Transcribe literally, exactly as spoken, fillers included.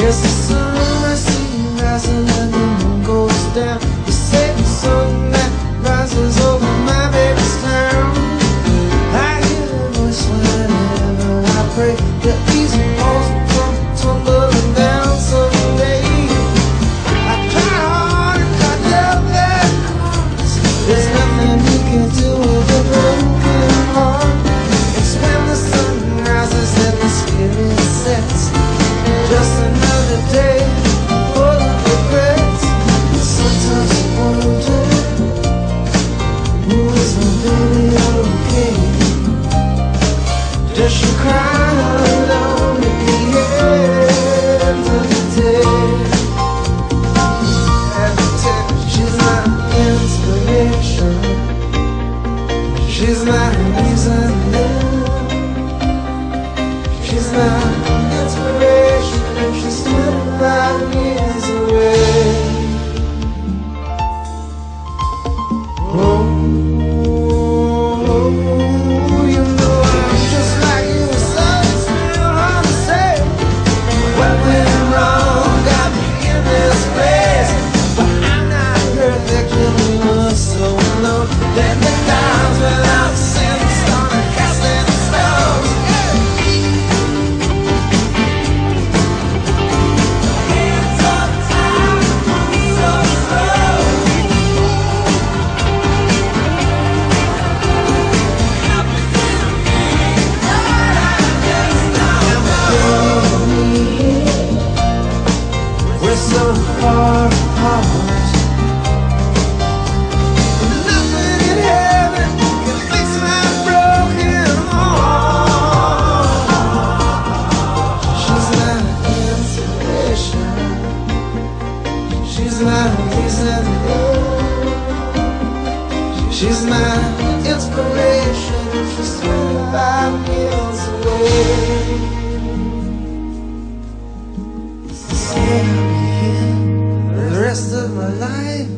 As the sunrise keeps rising and the moon goes down, the setting sun that rises over my baby's town. I hear a voice whenever I pray, the easy walls come tumbling down someday. I try hard and I love that heart. There's nothing you can do with a broken heart. It's when the sun rises and the spirit sets, just enough day full of regrets. Sometimes I wonder, ooh, is my baby okay? Does she cry alone at the end of the day? At the time, she's my inspiration, she's my reason to live, she's my inspiration. She's twenty-five years away. Oh, you know I'm just like you, so it's still hard to say. When we're wrong, I'll be in this place, but I'm not perfect and we're so alone. Then the times when I'm sin started casting stones. So far apart, nothing in heaven can fix my broken heart. She's not an inspiration, she's not a reason to live, she's not an inspiration. She's twenty-five years away. So, yeah. The rest of my life